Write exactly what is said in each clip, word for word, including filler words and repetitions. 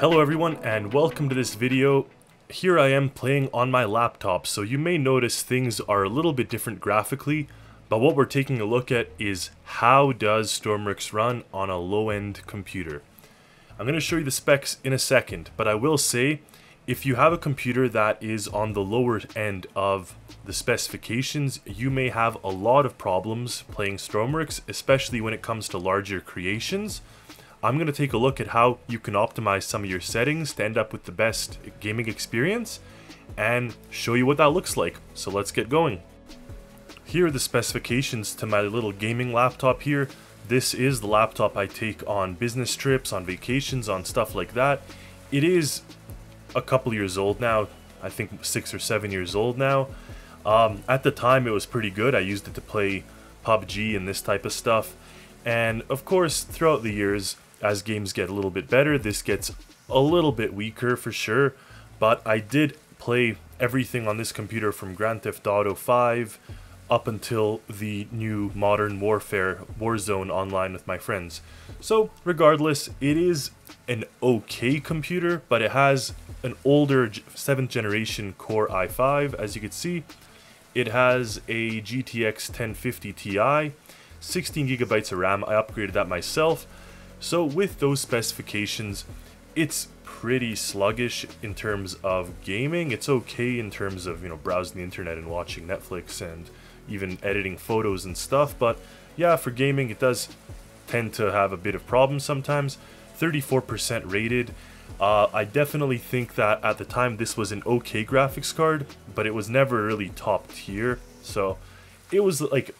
Hello everyone and welcome to this video. Here I am playing on my laptop, so you may notice things are a little bit different graphically, but what we're taking a look at is how does Stormworks run on a low-end computer. I'm going to show you the specs in a second, but I will say if you have a computer that is on the lower end of the specifications, you may have a lot of problems playing Stormworks, especially when it comes to larger creations. I'm going to take a look at how you can optimize some of your settings to end up with the best gaming experience and show you what that looks like. So let's get going. Here are the specifications to my little gaming laptop here. This is the laptop I take on business trips, on vacations, on stuff like that. It is a couple years old now. I think six or seven years old now. Um, at the time it was pretty good. I used it to play P U B G and this type of stuff. And of course, throughout the years, as games get a little bit better, this gets a little bit weaker for sure, but I did play everything on this computer from Grand Theft Auto five up until the new Modern Warfare Warzone online with my friends. So regardless, it is an okay computer, but it has an older seventh generation Core i five, as you can see. It has a G T X ten fifty Ti, sixteen gigabytes of RAM. I upgraded that myself. So with those specifications, it's pretty sluggish in terms of gaming. It's okay in terms of, you know, browsing the internet and watching Netflix and even editing photos and stuff, but yeah, for gaming it does tend to have a bit of problems sometimes. thirty-four percent rated. Uh, I definitely think that at the time this was an okay graphics card, but it was never really top tier, so it was like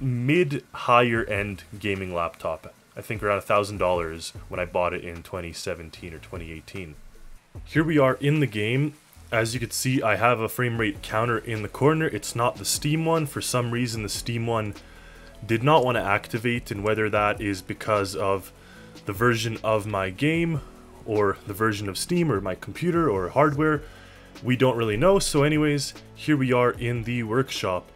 mid higher end gaming laptop. I think around a thousand dollars when I bought it in twenty seventeen or twenty eighteen. Here we are in the game. As you can see, I have a frame rate counter in the corner. It's not the Steam one. For some reason the Steam one did not want to activate, and whether that is because of the version of my game or the version of Steam or my computer or hardware, we don't really know. So anyways, here we are in the workshop.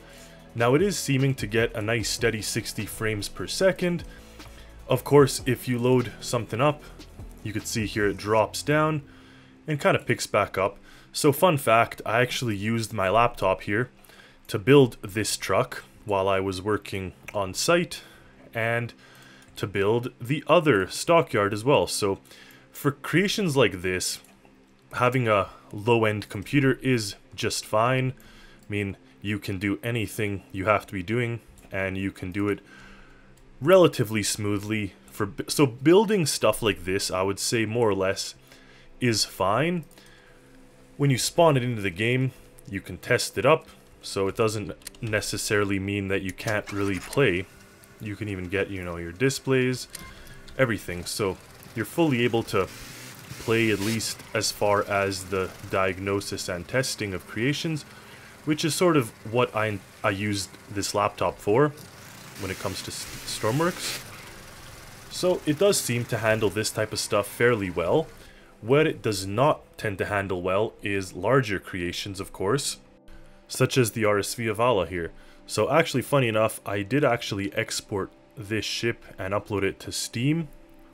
Now it is seeming to get a nice steady sixty frames per second. Of course, if you load something up, you could see here it drops down and kind of picks back up. So fun fact, I actually used my laptop here to build this truck while I was working on site and to build the other stockyard as well. So for creations like this, having a low-end computer is just fine. I mean, you can do anything you have to be doing, and you can do it relatively smoothly. For so building stuff like this, I would say more or less is fine. When you spawn it into the game, you can test it up, so it doesn't necessarily mean that you can't really play. You can even get, you know, your displays, everything. So you're fully able to play, at least as far as the diagnosis and testing of creations, which is sort of what I, I used this laptop for when it comes to Stormworks. So it does seem to handle this type of stuff fairly well. What it does not tend to handle well is larger creations, of course, such as the R S V Avala here. So actually, funny enough, I did actually export this ship and upload it to Steam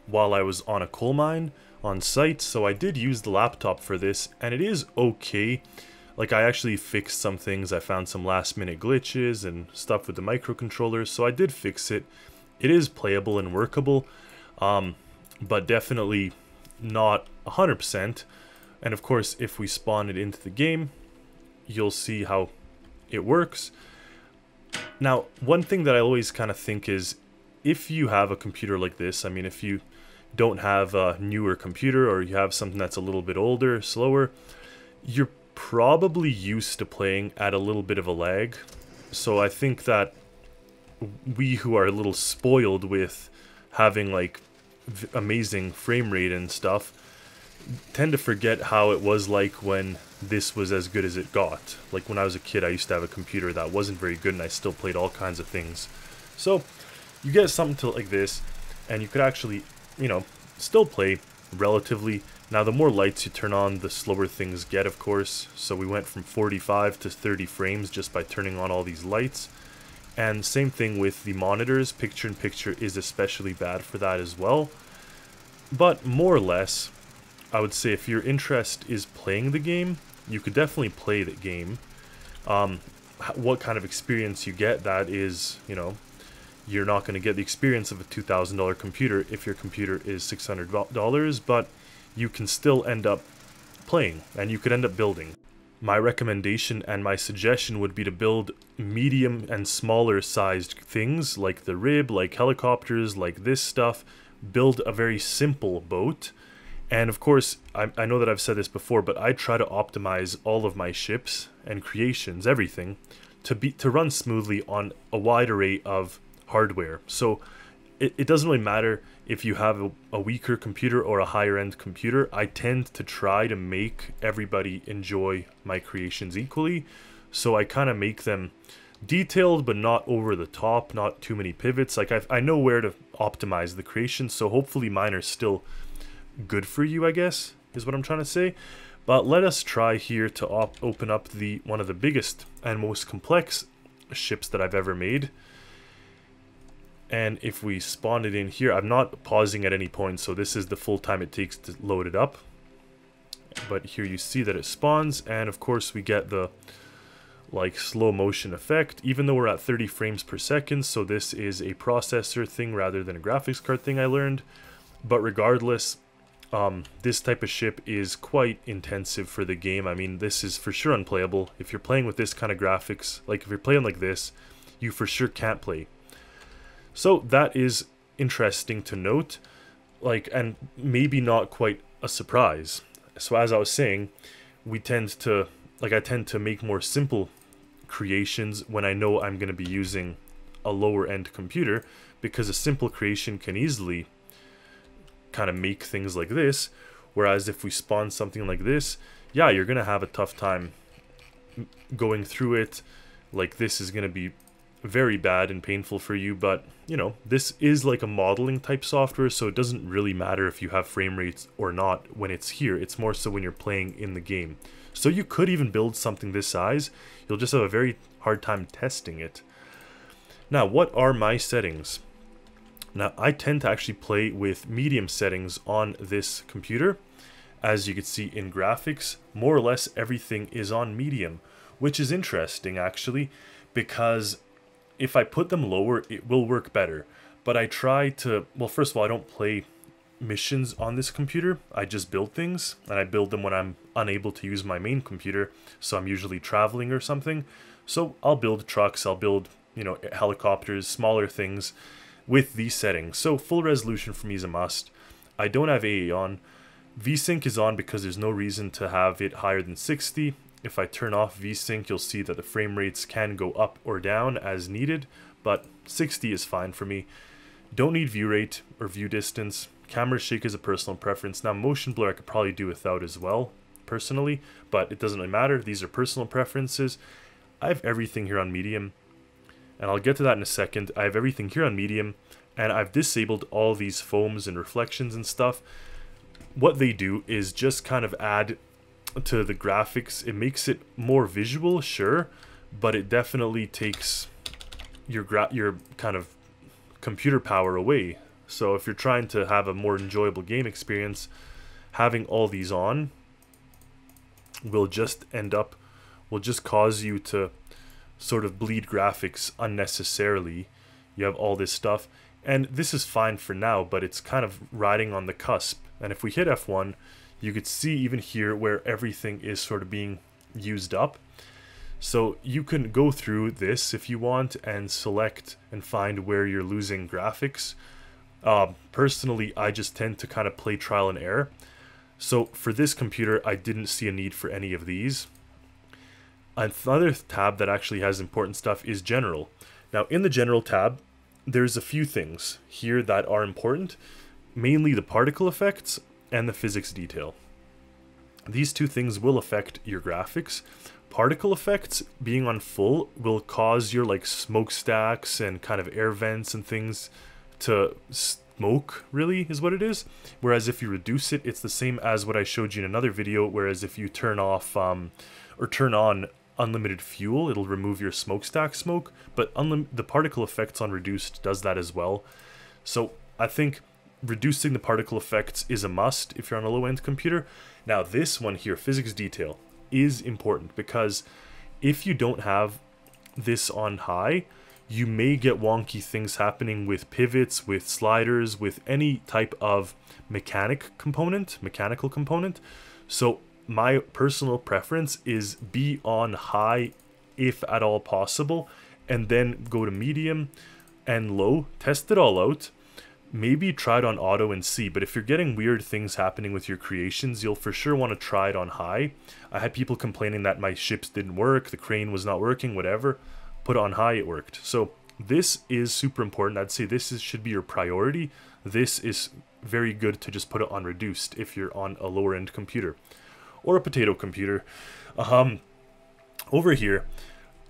while I was on a coal mine on site. So I did use the laptop for this, and it is okay. Like, I actually fixed some things. I found some last minute glitches and stuff with the microcontroller, so I did fix it. It is playable and workable, um, but definitely not one hundred percent. And of course, if we spawn it into the game, you'll see how it works. Now, one thing that I always kind of think is, if you have a computer like this, I mean, if you don't have a newer computer or you have something that's a little bit older, slower, you're probably used to playing at a little bit of a lag. So I think that we who are a little spoiled with having like amazing frame rate and stuff tend to forget how it was like when this was as good as it got. Like when I was a kid, I used to have a computer that wasn't very good and I still played all kinds of things. So you get something to like this and you could actually, you know, still play relatively. Now, the more lights you turn on, the slower things get, of course. So we went from forty-five to thirty frames just by turning on all these lights. And same thing with the monitors. Picture-in-picture is especially bad for that as well. But more or less, I would say if your interest is playing the game, you could definitely play the game. Um, what kind of experience you get, that is, you know, you're not going to get the experience of a two thousand dollar computer if your computer is six hundred dollars, but you can still end up playing and you could end up building. My recommendation and my suggestion would be to build medium and smaller sized things like the rib, like helicopters, like this stuff. Build a very simple boat. And of course, I, I know that I've said this before, but I try to optimize all of my ships and creations, everything, to be to run smoothly on a wide array of hardware. So it, it doesn't really matter if you have a, a weaker computer or a higher end computer. I tend to try to make everybody enjoy my creations equally. So I kind of make them detailed, but not over the top, not too many pivots. Like I've, I know where to optimize the creation. So hopefully mine are still good for you, I guess, is what I'm trying to say. But let us try here to op open up the one of the biggest and most complex ships that I've ever made. And if we spawn it in here, I'm not pausing at any point, so this is the full time it takes to load it up. But here you see that it spawns, and of course we get the like slow motion effect, even though we're at thirty frames per second, so this is a processor thing rather than a graphics card thing I learned. But regardless, Um, this type of ship is quite intensive for the game. I mean, this is for sure unplayable. If you're playing with this kind of graphics, like if you're playing like this, you for sure can't play. So that is interesting to note, like, and maybe not quite a surprise. So as I was saying, we tend to, like I tend to make more simple creations when I know I'm going to be using a lower end computer, because a simple creation can easily kind of make things like this. Whereas if we spawn something like this, yeah, you're gonna have a tough time going through it. Like this is gonna be very bad and painful for you, but you know, this is like a modeling type software, so it doesn't really matter if you have frame rates or not when it's here. It's more so when you're playing in the game. So you could even build something this size, you'll just have a very hard time testing it. Now, what are my settings? Now, I tend to actually play with medium settings on this computer. As you can see in graphics, more or less everything is on medium, which is interesting actually, because if I put them lower, it will work better. But I try to, well, first of all, I don't play missions on this computer. I just build things, and I build them when I'm unable to use my main computer. So I'm usually traveling or something. So I'll build trucks, I'll build, you know, helicopters, smaller things, with these settings. So full resolution for me is a must. I don't have A A on. VSync is on because there's no reason to have it higher than sixty. If I turn off VSync, you'll see that the frame rates can go up or down as needed, but sixty is fine for me. Don't need view rate or view distance. Camera shake is a personal preference. Now, motion blur I could probably do without as well, personally, but it doesn't really matter. These are personal preferences. I have everything here on medium, and I'll get to that in a second. I have everything here on medium, and I've disabled all these foams and reflections and stuff. What they do is just kind of add to the graphics. It makes it more visual, sure, but it definitely takes your gra your kind of computer power away. So if you're trying to have a more enjoyable game experience, having all these on will just end up, will just cause you to sort of bleed graphics unnecessarily. You have all this stuff, and this is fine for now, but it's kind of riding on the cusp. And if we hit F one, you could see even here where everything is sort of being used up. So you can go through this if you want and select and find where you're losing graphics. Um, personally, I just tend to kind of play trial and error. So for this computer, I didn't see a need for any of these. Another tab that actually has important stuff is general. Now in the general tab, there's a few things here that are important, mainly the particle effects and the physics detail. These two things will affect your graphics. Particle effects being on full will cause your like smokestacks and kind of air vents and things to smoke, really is what it is. Whereas if you reduce it, it's the same as what I showed you in another video. Whereas if you turn off um, or turn on unlimited fuel, it'll remove your smokestack smoke, but the particle effects on reduced does that as well. So I think reducing the particle effects is a must if you're on a low-end computer. Now this one here, physics detail, is important because if you don't have this on high, you may get wonky things happening with pivots, with sliders, with any type of mechanic component, mechanical component. So my personal preference is be on high if at all possible, and then go to medium and low, test it all out. Maybe try it on auto and see, but if you're getting weird things happening with your creations, you'll for sure want to try it on high. I had people complaining that my ships didn't work, the crane was not working, whatever. Put on high, it worked. So this is super important. I'd say this is, should be your priority. This is very good to just put it on reduced if you're on a lower end computer or a potato computer. Um, over here,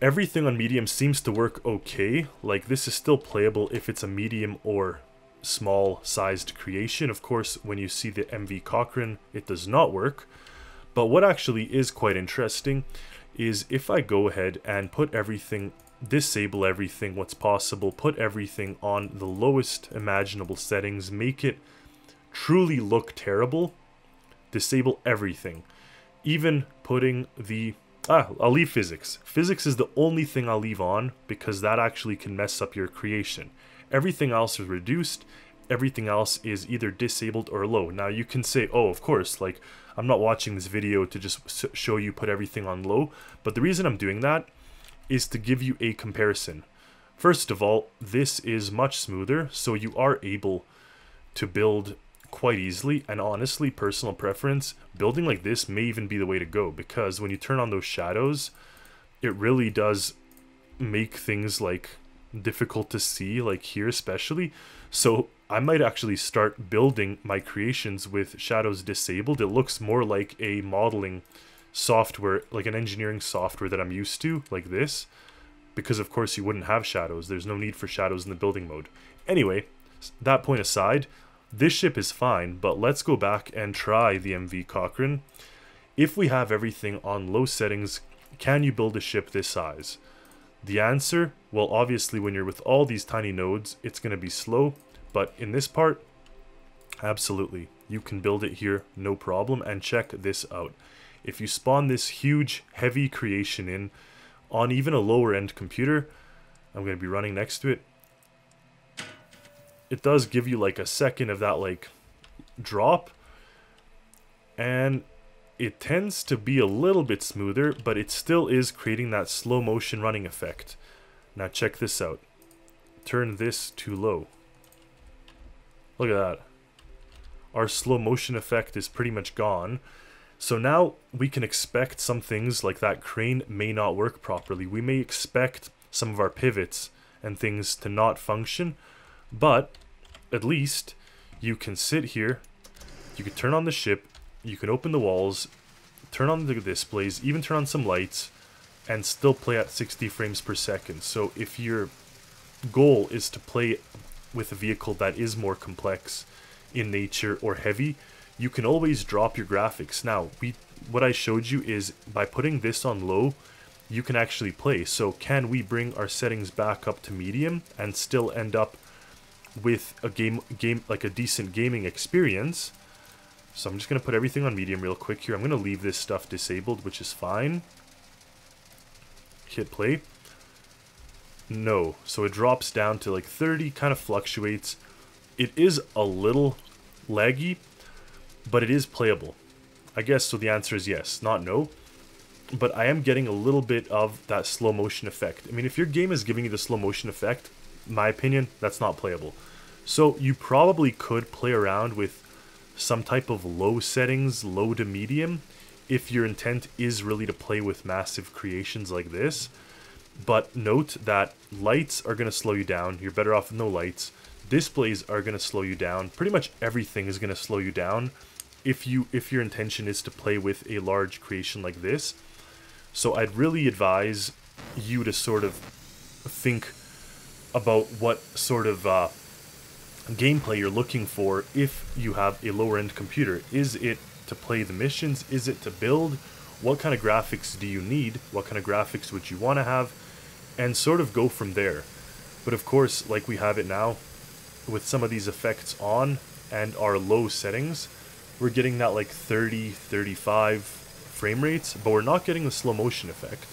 everything on medium seems to work okay. Like this is still playable if it's a medium or small sized creation. Of course, when you see the M V Cochrane, it does not work. But what actually is quite interesting is if I go ahead and put everything, disable everything what's possible, put everything on the lowest imaginable settings, make it truly look terrible, disable everything, even putting the, ah, I'll leave physics. Physics is the only thing I'll leave on because that actually can mess up your creation. Everything else is reduced, everything else is either disabled or low. Now you can say, oh, of course, like I'm not watching this video to just show you put everything on low, but the reason I'm doing that is to give you a comparison. First of all, this is much smoother, so you are able to build quite easily, and honestly, personal preference, building like this may even be the way to go, because when you turn on those shadows, it really does make things like difficult to see, like here especially. So I might actually start building my creations with shadows disabled. It looks more like a modeling software, like an engineering software that I'm used to, like this, because of course you wouldn't have shadows. There's no need for shadows in the building mode. Anyway, that point aside, this ship is fine, but let's go back and try the M V Cochrane. If we have everything on low settings, can you build a ship this size? The answer, well, obviously when you're with all these tiny nodes, it's going to be slow, but in this part, absolutely, you can build it here, no problem, and check this out. If you spawn this huge, heavy creation in on even a lower-end computer, I'm going to be running next to it, it does give you like a second of that like drop, and it tends to be a little bit smoother, but it still is creating that slow motion running effect. Now check this out. Turn this to low. Look at that. Our slow motion effect is pretty much gone. So now we can expect some things like that crane may not work properly. We may expect some of our pivots and things to not function, but at least you can sit here, you can turn on the ship, you can open the walls, turn on the displays, even turn on some lights, and still play at sixty frames per second. So if your goal is to play with a vehicle that is more complex in nature or heavy, you can always drop your graphics. Now, we what I showed you is by putting this on low, you can actually play. So can we bring our settings back up to medium and still end up with a game game like a decent gaming experience? So I'm just going to put everything on medium real quick here. I'm going to leave this stuff disabled, which is fine. Hit play. No. So it drops down to like thirty, kind of fluctuates. It is a little laggy, but it is playable. I guess so the answer is yes, not no. But I am getting a little bit of that slow motion effect. I mean, if your game is giving you the slow motion effect, in my opinion, that's not playable. So you probably could play around with some type of low settings, low to medium, if your intent is really to play with massive creations like this. But note that lights are going to slow you down. You're better off with no lights. Displays are going to slow you down. Pretty much everything is going to slow you down if you if your intention is to play with a large creation like this. So I'd really advise you to sort of think about what sort of uh gameplay you're looking for if you have a lower end computer. Is it to play the missions? Is it to build? What kind of graphics do you need? What kind of graphics would you want to have? And sort of go from there. But of course, like we have it now, with some of these effects on, and our low settings, we're getting that like thirty, thirty-five frame rates, but we're not getting the slow motion effect.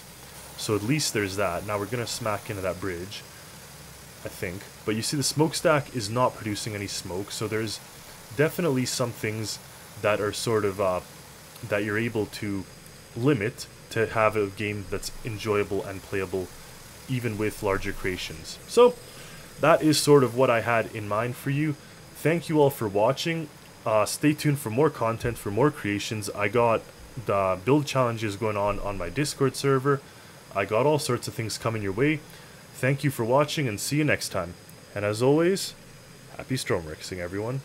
So at least there's that. Now we're going to smack into that bridge, I think. But you see the smokestack is not producing any smoke, so there's definitely some things that are sort of, uh, that you're able to limit to have a game that's enjoyable and playable even with larger creations. So that is sort of what I had in mind for you. Thank you all for watching. Uh, stay tuned for more content, for more creations. I got the build challenges going on on my Discord server. I got all sorts of things coming your way. Thank you for watching and see you next time. And as always, happy Stormworksing, everyone.